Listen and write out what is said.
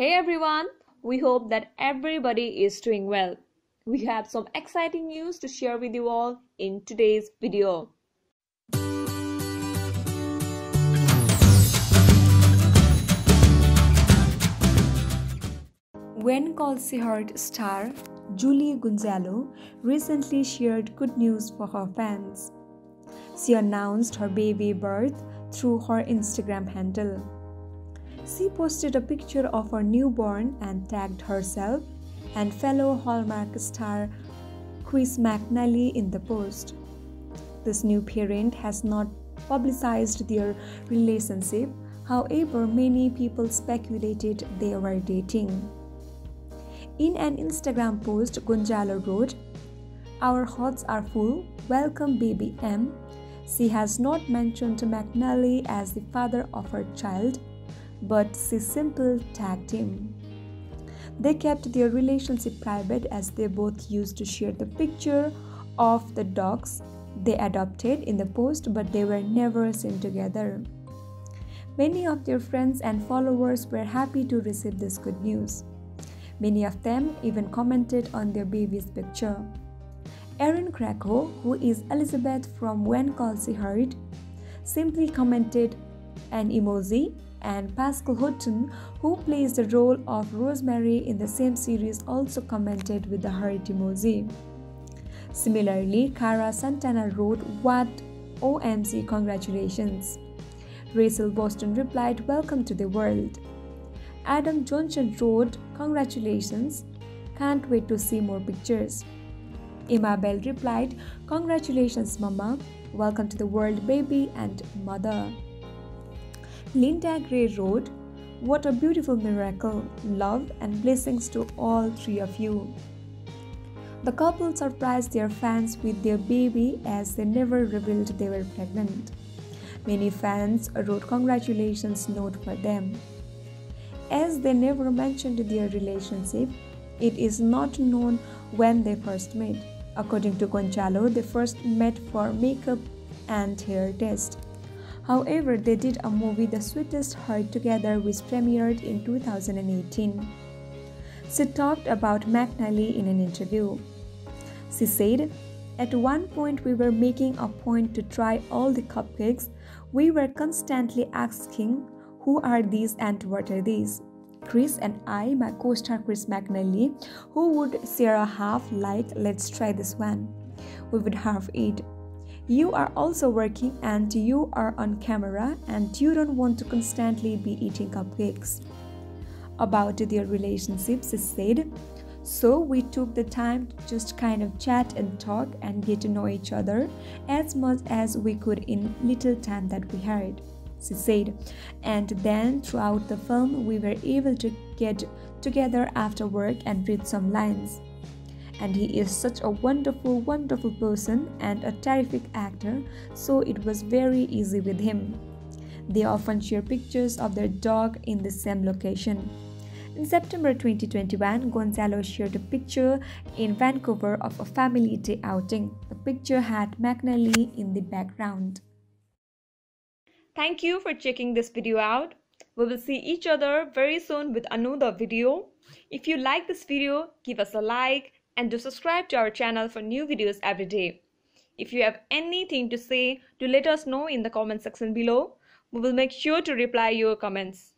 Hey everyone, we hope that everybody is doing well. We have some exciting news to share with you all in today's video. When Calls the Heart star Julie Gonzalo recently shared good news for her fans. She announced her baby birth through her Instagram handle. She posted a picture of her newborn and tagged herself and fellow Hallmark star Chris McNally in the post. This new parent has not publicized their relationship, however, many people speculated they were dating. In an Instagram post, Gonzalo wrote, "Our hearts are full. Welcome, baby M." She has not mentioned McNally as the father of her child, but she simply tagged him. They kept their relationship private as they both used to share the picture of the dogs they adopted in the post, but they were never seen together. Many of their friends and followers were happy to receive this good news. Many of them even commented on their baby's picture. Erin Krakow, who is Elizabeth from When Calls the Heart, simply commented an emoji, and Pascal Hutton, who plays the role of Rosemary in the same series, also commented with the heart emoji. Similarly, Kara Santana wrote, "What? OMG, congratulations." Rachel Boston replied, "Welcome to the world." Adam Johnson wrote, "Congratulations. Can't wait to see more pictures." Emma Bell replied, "Congratulations, Mama. Welcome to the world, baby and mother." Linda Gray wrote, "What a beautiful miracle. Love and blessings to all three of you." The couple surprised their fans with their baby as they never revealed they were pregnant. Many fans wrote congratulations note for them. As they never mentioned their relationship, it is not known when they first met. According to Gonzalo, they first met for makeup and hair test. However, they did a movie, The Sweetest Heart, together, which premiered in 2018. She talked about McNally in an interview. She said, "At one point, we were making a point to try all the cupcakes. We were constantly asking, who are these and what are these? Chris and I, my co-star Chris McNally, who would share a half, like, let's try this one. We would half eat. You are also working and you are on camera and you don't want to constantly be eating cupcakes." About their relationship, she said, "So we took the time to just kind of chat and talk and get to know each other as much as we could in little time that we had," she said. "And then throughout the film, we were able to get together after work and read some lines. And he is such a wonderful, wonderful person and a terrific actor, so it was very easy with him." They often share pictures of their dog in the same location. In September 2021, Gonzalo shared a picture in Vancouver of a family day outing. The picture had McNally in the background. Thank you for checking this video out. We will see each other very soon with another video. If you like this video, give us a like. And do subscribe to our channel for new videos every day. If you have anything to say, do let us know in the comment section below. We will make sure to reply your comments.